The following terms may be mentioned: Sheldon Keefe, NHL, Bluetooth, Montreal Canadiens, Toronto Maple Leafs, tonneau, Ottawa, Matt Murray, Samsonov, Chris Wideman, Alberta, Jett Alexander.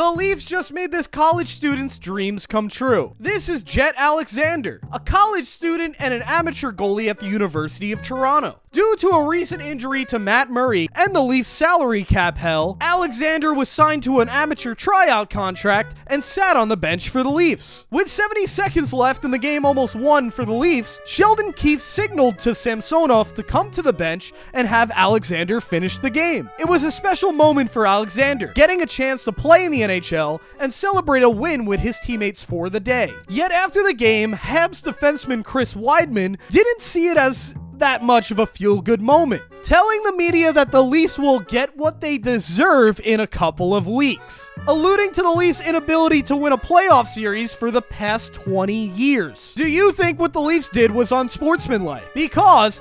The Leafs just made this college student's dreams come true. This is Jett Alexander, a college student and an amateur goalie at the University of Toronto. Due to a recent injury to Matt Murray and the Leafs' salary cap hell, Alexander was signed to an amateur tryout contract and sat on the bench for the Leafs. With 70 seconds left and the game almost won for the Leafs, Sheldon Keefe signaled to Samsonov to come to the bench and have Alexander finish the game. It was a special moment for Alexander, getting a chance to play in the NHL and celebrate a win with his teammates for the day. Yet after the game, Habs defenseman Chris Wideman didn't see it as that much of a feel-good moment, telling the media that the Leafs will get what they deserve in a couple of weeks, alluding to the Leafs' inability to win a playoff series for the past 20 years. Do you think what the Leafs did was unsportsmanlike? Because